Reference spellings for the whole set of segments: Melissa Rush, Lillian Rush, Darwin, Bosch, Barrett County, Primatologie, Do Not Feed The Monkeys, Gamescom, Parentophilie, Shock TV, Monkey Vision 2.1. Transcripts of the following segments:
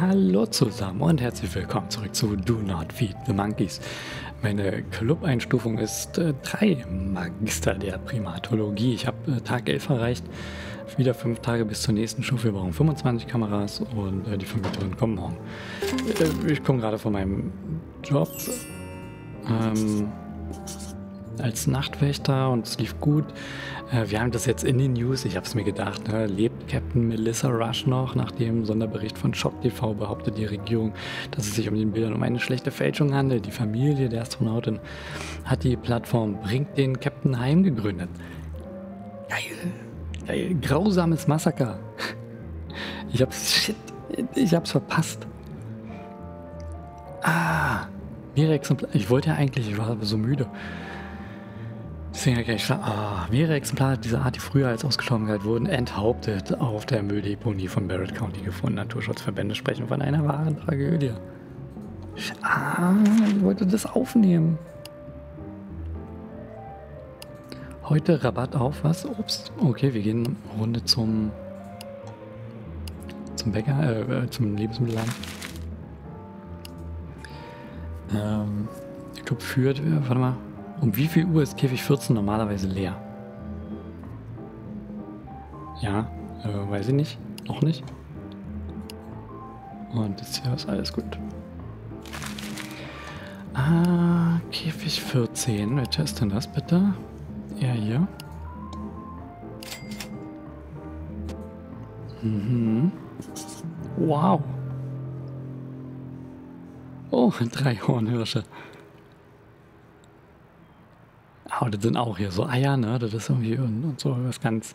Hallo zusammen und herzlich willkommen zurück zu Do Not Feed The Monkeys. Meine Club-Einstufung ist 3, Magister der Primatologie. Ich habe Tag 11 erreicht, wieder 5 Tage bis zur nächsten Stufe. Wir brauchen 25 Kameras und die Vermieterin kommen morgen. Ich komme gerade von meinem Job als Nachtwächter und es lief gut. Wir haben das jetzt in den News, ich habe es mir gedacht, ne? Lebt Captain Melissa Rush noch? Nach dem Sonderbericht von Shock TV behauptet die Regierung, dass es sich um den Bildern um eine schlechte Fälschung handelt. Die Familie der Astronautin hat die Plattform Bringt den Captain Heim gegründet. Geil, geil, grausames Massaker. Ich hab's verpasst. Ah, mehrere Exemplare, ich wollte ja eigentlich, ich war aber so müde. Mehrere Exemplare dieser Art, die früher als ausgestorben gehalten wurden, enthauptet auf der Mülldeponie von Barrett County gefunden. Naturschutzverbände sprechen von einer wahren Tragödie. Ich wollte das aufnehmen. Heute Rabatt auf was? Obst. Okay, wir gehen eine Runde zum Bäcker, zum Lebensmittelladen. Der Club führt, warte mal. Um wie viel Uhr ist Käfig 14 normalerweise leer? Ja, weiß ich nicht. Noch nicht. Und jetzt hier ist alles gut. Ah, Käfig 14. Welcher ist denn das bitte? Ja, hier. Mhm. Wow. Oh, 3 Hornhirsche. Oh, das sind auch hier so Eier, ne? Das ist irgendwie und so was ganz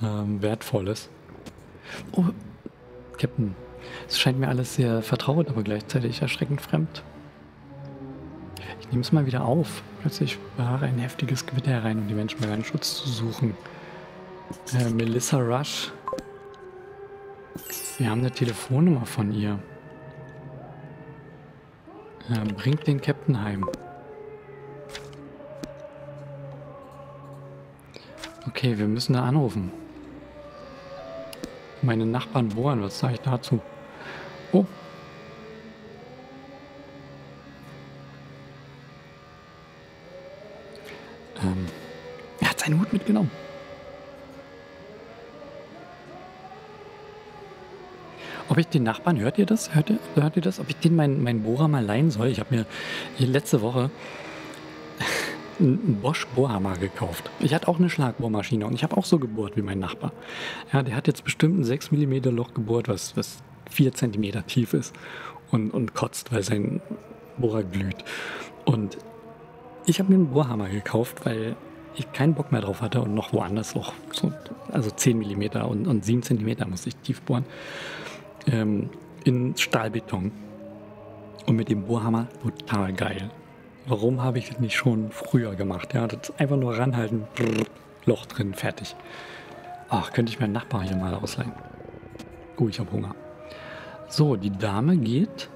Wertvolles. Oh, Captain. Es scheint mir alles sehr vertraut, aber gleichzeitig erschreckend fremd. Ich nehme es mal wieder auf. Plötzlich war ein heftiges Gewitter herein, um die Menschen bei einem Schutz zu suchen. Melissa Rush. Wir haben eine Telefonnummer von ihr. Bringt den Captain heim. Okay, wir müssen da anrufen. Meine Nachbarn bohren, was sage ich dazu? Oh. Er hat seinen Hut mitgenommen. Ob ich den Nachbarn, hört ihr das? Hört ihr das? Ob ich den meinen Bohrer mal leihen soll? Ich habe mir hier letzte Woche einen Bosch Bohrhammer gekauft. Ich hatte auch eine Schlagbohrmaschine und ich habe auch so gebohrt wie mein Nachbar. Ja, der hat jetzt bestimmt ein 6 mm Loch gebohrt, was 4 cm tief ist und kotzt, weil sein Bohrer glüht. Und ich habe mir einen Bohrhammer gekauft, weil ich keinen Bock mehr drauf hatte und noch woanders Loch. Also 10 mm und 7 cm musste ich tief bohren. In Stahlbeton. Und mit dem Bohrhammer total geil. Warum habe ich das nicht schon früher gemacht? Ja, das ist einfach nur ranhalten, brrr, Loch drin, fertig. Ach, könnte ich meinen Nachbar hier mal ausleihen. Oh, ich habe Hunger. So, die Dame geht.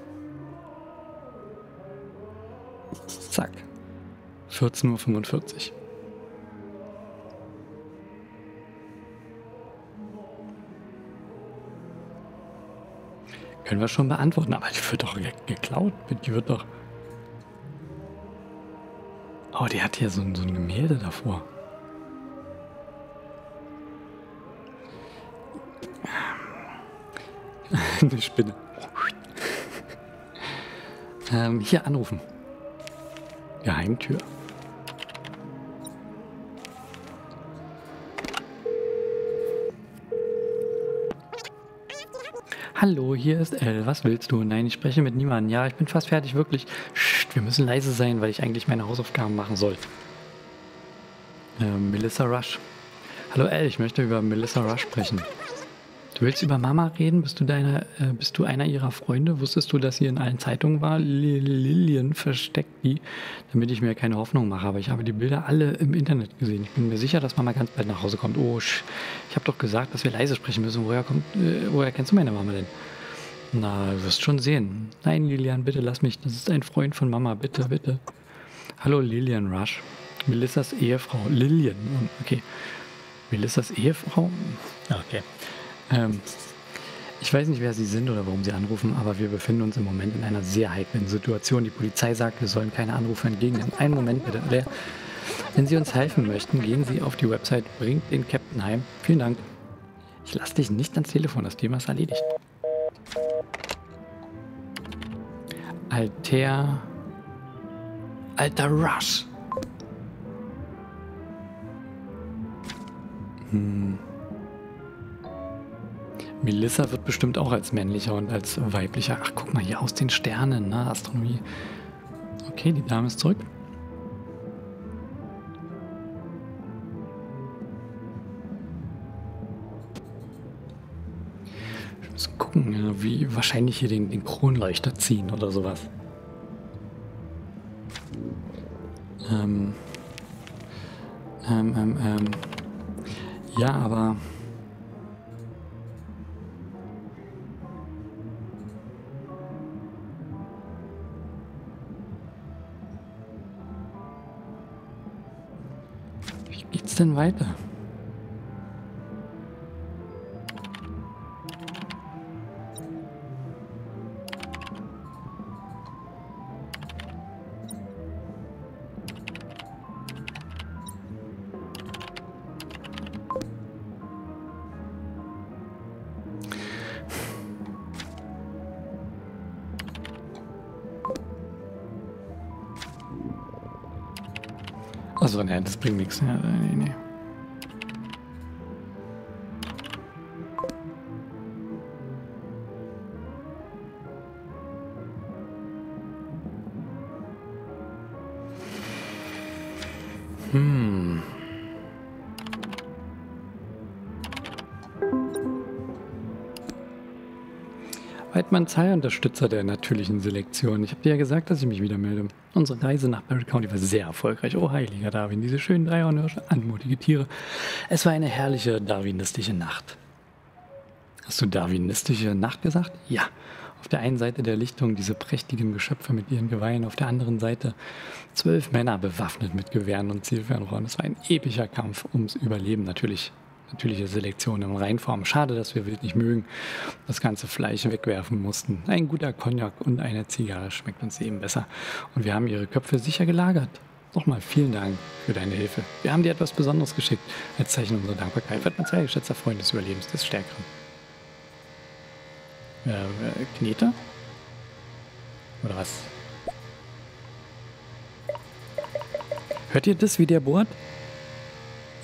Zack. 14:45 Uhr. Können wir schon beantworten, aber die wird doch geklaut. Die wird doch... Oh, die hat hier so ein Gemälde davor. Eine Spinne. Hier anrufen. Geheimtür. Hallo, hier ist Elle. Was willst du? Nein, ich spreche mit niemandem. Ja, ich bin fast fertig, wirklich. Wir müssen leise sein, weil ich eigentlich meine Hausaufgaben machen soll. Melissa Rush. Hallo Elle, ich möchte über Melissa Rush sprechen. Du willst über Mama reden? Bist du einer ihrer Freunde? Wusstest du, dass sie in allen Zeitungen war? Lillian versteckt die, damit ich mir keine Hoffnung mache. Aber ich habe die Bilder alle im Internet gesehen. Ich bin mir sicher, dass Mama ganz bald nach Hause kommt. Oh, ich habe doch gesagt, dass wir leise sprechen müssen. Woher kennst du meine Mama denn? Na, du wirst schon sehen. Nein, Lillian, bitte lass mich. Das ist ein Freund von Mama. Bitte, bitte. Hallo, Lillian Rush. Melissas Ehefrau. Lillian. Okay. Melissas Ehefrau? Okay. Ich Ich weiß nicht, wer Sie sind oder warum Sie anrufen, aber wir befinden uns im Moment in einer sehr heiklen Situation. Die Polizei sagt, wir sollen keine Anrufe entgegennehmen. Einen Moment bitte. Wenn Sie uns helfen möchten, gehen Sie auf die Website, bringt den Captain heim. Vielen Dank. Ich lasse dich nicht ans Telefon, das Thema ist erledigt. Alter Rush. Melissa wird bestimmt auch als männlicher und als weiblicher. Ach, guck mal, hier aus den Sternen, ne? Astronomie. Okay, die Dame ist zurück. Ich muss gucken, wie wahrscheinlich hier den Kronleuchter ziehen oder sowas. Ja, aber... denn weiter? Also, ne, das bringt nichts. Ja, nee. Unterstützer der natürlichen Selektion. Ich habe dir ja gesagt, dass ich mich wieder melde. Unsere Reise nach Barrett County war sehr erfolgreich. Oh, heiliger Darwin, diese schönen Dreihornhirsche, anmutige Tiere. Es war eine herrliche darwinistische Nacht. Hast du darwinistische Nacht gesagt? Ja. Auf der einen Seite der Lichtung diese prächtigen Geschöpfe mit ihren Geweihen, auf der anderen Seite 12 Männer bewaffnet mit Gewehren und Zielfernrohren. Es war ein epischer Kampf ums Überleben, natürlich. Natürliche Selektion in Reinform. Schade, dass wir wild nicht mögen. Das ganze Fleisch wegwerfen mussten. Ein guter Cognac und eine Zigarre schmeckt uns eben besser. Und wir haben ihre Köpfe sicher gelagert. Nochmal vielen Dank für deine Hilfe. Wir haben dir etwas Besonderes geschickt. Als Zeichen unserer Dankbarkeit wird man zwei geschätzter Freund des Überlebens des Stärkeren. Knete? Oder was? Hört ihr das, wie der bohrt?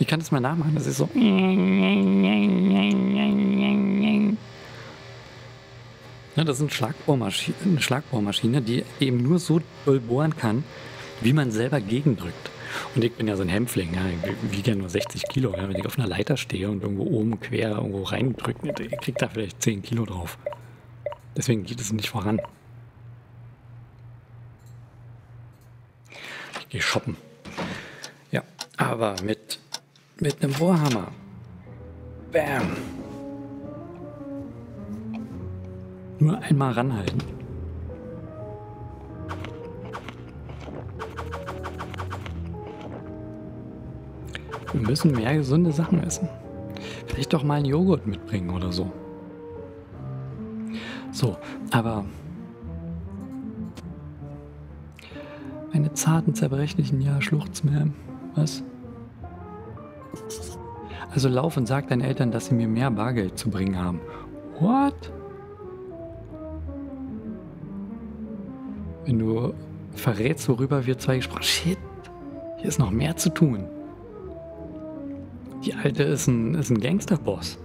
Ich kann das mal nachmachen, das ist so. Ja, das ist eine Schlagbohrmaschine, die eben nur so doll bohren kann, wie man selber gegendrückt. Und ich bin ja so ein Hämpfling, ja, ich wiege ja nur 60 Kilo. Ja, wenn ich auf einer Leiter stehe und irgendwo oben quer irgendwo reindrücke, ich kriege da vielleicht 10 Kilo drauf. Deswegen geht es nicht voran. Ich gehe shoppen. Ja, aber mit einem Bohrhammer. Bam. Nur einmal ranhalten. Wir müssen mehr gesunde Sachen essen. Vielleicht doch mal einen Joghurt mitbringen oder so. So, aber... Meine zarten, zerbrechlichen, ja, schluchzt mehr. Was? Also lauf und sag deinen Eltern, dass sie mir mehr Bargeld zu bringen haben. What? Wenn du verrätst, worüber wir zwei gesprochen haben. Shit, hier ist noch mehr zu tun. Die Alte ist ein Gangsterboss.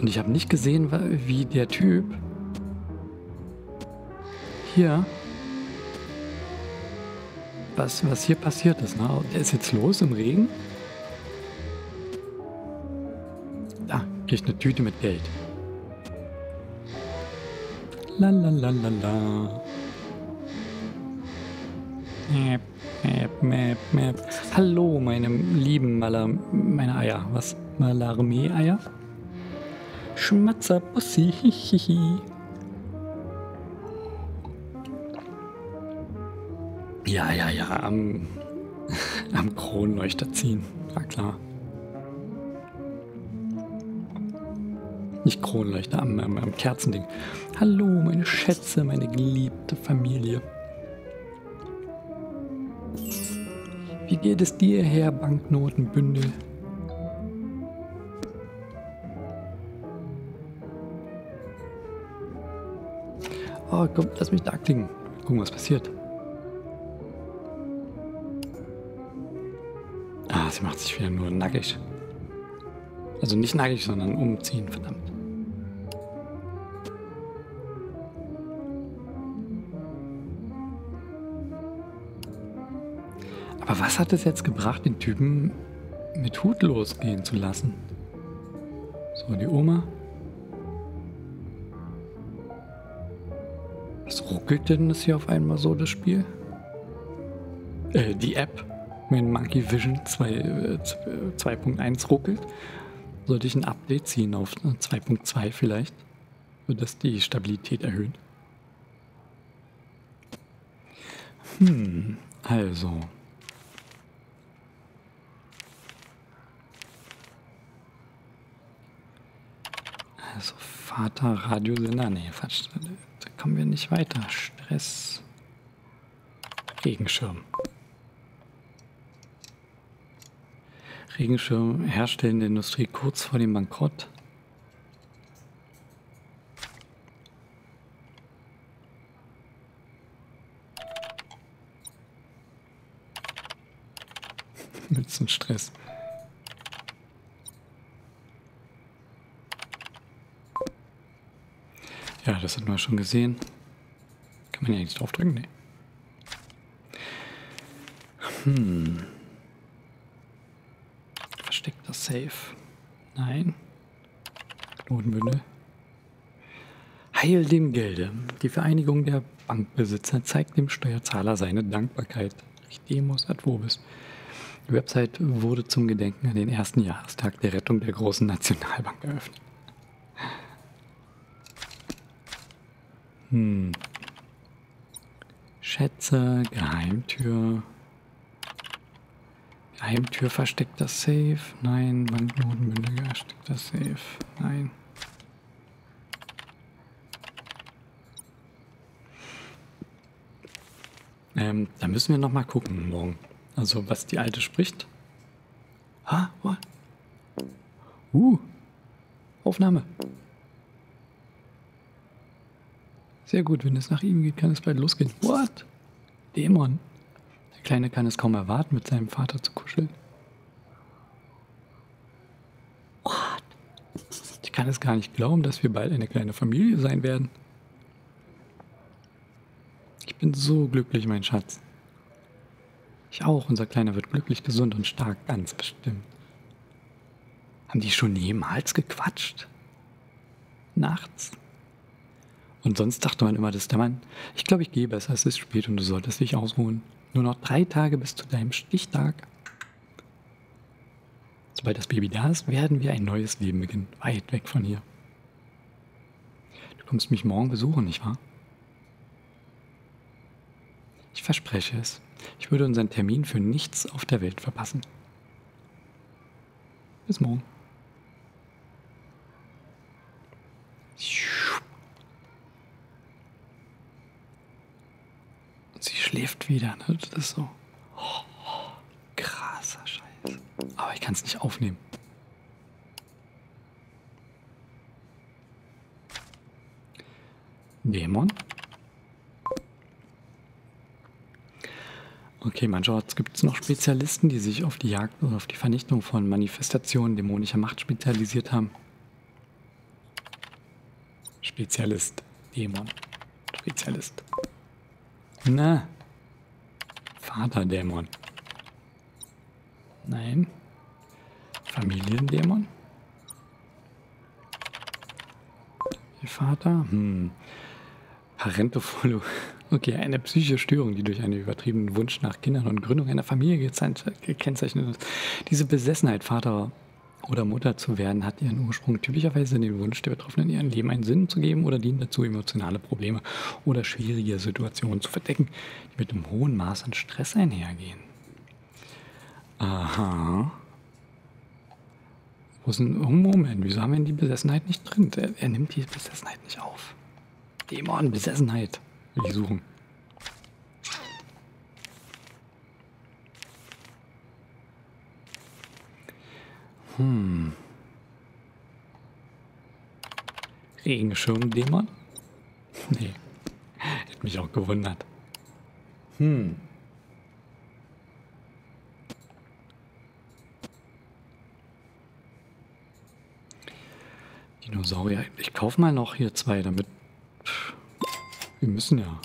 Und ich habe nicht gesehen, wie der Typ hier... Was hier passiert ist. Ne? Der ist jetzt los im Regen. Da krieg ich eine Tüte mit Geld. Lalalala. Mäp, mäp, mäp, mäp. Hallo, meine lieben meine Eier. Was? Malarmee-Eier? Schmatzer Bussi, hihihi. Ja, am Kronleuchter ziehen. Na klar. Nicht Kronleuchter, am Kerzending. Hallo, meine Schätze, meine geliebte Familie. Wie geht es dir her, Banknotenbündel? Oh, komm, lass mich da klicken. Gucken, was passiert. Ah, sie macht sich wieder nur nackig. Also nicht nackig, sondern umziehen, verdammt. Aber was hat es jetzt gebracht, den Typen mit Hut losgehen zu lassen? So, die Oma. Was ruckelt denn das hier auf einmal so, das Spiel? Die App. Mein Monkey Vision 2.1 ruckelt. Sollte ich ein Update ziehen auf 2.2 vielleicht, sodass die Stabilität erhöht. Also. Also Vater, Radiosender, nee, Quatsch, da kommen wir nicht weiter. Stress, Regenschirm. Regenschirm herstellende Industrie kurz vor dem Bankrott. Mützenstress. Ja, das hatten wir schon gesehen. Kann man ja nicht draufdrücken, ne? Versteckter Safe. Nein. Knotenbündel. Heil dem Gelde. Die Vereinigung der Bankbesitzer zeigt dem Steuerzahler seine Dankbarkeit. Ich demos ad vobis. Die Website wurde zum Gedenken an den 1. Jahrestag der Rettung der großen Nationalbank eröffnet. Schätze, Geheimtür. Geheimtür, versteckter Safe. Nein. Banknotenbündel, versteckter Safe. Nein. Da müssen wir nochmal gucken morgen. Also, was die Alte spricht. Ha? What? Aufnahme. Sehr gut, wenn es nach ihm geht, kann es bald losgehen. What? Dämon. Der Kleine kann es kaum erwarten, mit seinem Vater zu kuscheln. What? Ich kann es gar nicht glauben, dass wir bald eine kleine Familie sein werden. Ich bin so glücklich, mein Schatz. Ich auch. Unser Kleiner wird glücklich, gesund und stark, ganz bestimmt. Haben die schon jemals gequatscht? Nachts? Und sonst dachte man immer, das ist der Mann. Ich glaube, ich gehe besser, es ist spät und du solltest dich ausruhen. Nur noch 3 Tage bis zu deinem Stichtag. Sobald das Baby da ist, werden wir ein neues Leben beginnen. Weit weg von hier. Du kommst mich morgen besuchen, nicht wahr? Ich verspreche es. Ich würde unseren Termin für nichts auf der Welt verpassen. Bis morgen. Schläft wieder, ne? Das ist so krasser Scheiß. Aber ich kann es nicht aufnehmen. Dämon. Okay, mancherorts gibt es noch Spezialisten, die sich auf die Jagd oder auf die Vernichtung von Manifestationen dämonischer Macht spezialisiert haben. Spezialist. Dämon. Spezialist. Na. Vaterdämon. Nein. Familiendämon. Der Vater. Parentophilie. Okay, eine psychische Störung, die durch einen übertriebenen Wunsch nach Kindern und Gründung einer Familie gekennzeichnet ist. Diese Besessenheit, Vater oder Mutter zu werden, hat ihren Ursprung typischerweise in dem Wunsch der Betroffenen, ihrem Leben einen Sinn zu geben oder dient dazu, emotionale Probleme oder schwierige Situationen zu verdecken, die mit einem hohen Maß an Stress einhergehen. Aha. Wo ist denn... Moment, wieso haben wir denn die Besessenheit nicht drin? Er nimmt die Besessenheit nicht auf. Dämon, Besessenheit. Will ich suchen. Hm. Regenschirm-Dämon? Nee. Hätte mich auch gewundert. Hm. Dinosaurier. Ich kaufe mal noch hier zwei, damit... Wir müssen ja...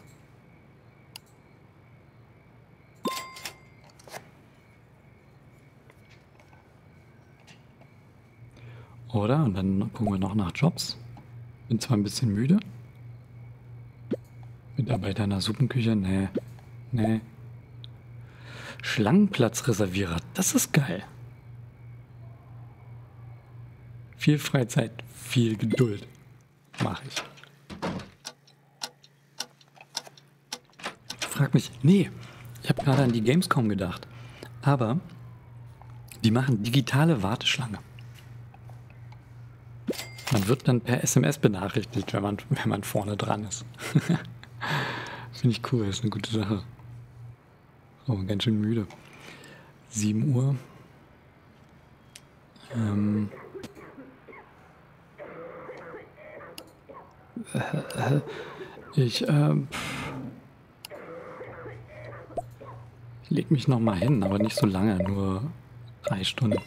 Oder? Und dann gucken wir noch nach Jobs. Bin zwar ein bisschen müde. Mitarbeiter in der Suppenküche? Nee. Nee. Schlangenplatzreservierer. Das ist geil. Viel Freizeit, viel Geduld. Mache ich. Frag mich. Nee. Ich habe gerade an die Gamescom gedacht. Aber die machen digitale Warteschlange. Man wird dann per SMS benachrichtigt, wenn man vorne dran ist. Finde ich cool, ist eine gute Sache. Oh, ganz schön müde. 7 Uhr. Ich leg mich nochmal hin, aber nicht so lange, nur 3 Stunden.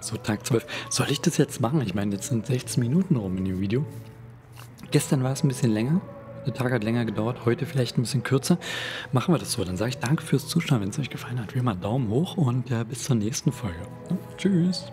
So, Tag 12. Soll ich das jetzt machen? Ich meine, jetzt sind 16 Minuten rum in dem Video. Gestern war es ein bisschen länger. Der Tag hat länger gedauert. Heute vielleicht ein bisschen kürzer. Machen wir das so. Dann sage ich danke fürs Zuschauen. Wenn es euch gefallen hat, wie immer Daumen hoch und bis zur nächsten Folge. Tschüss.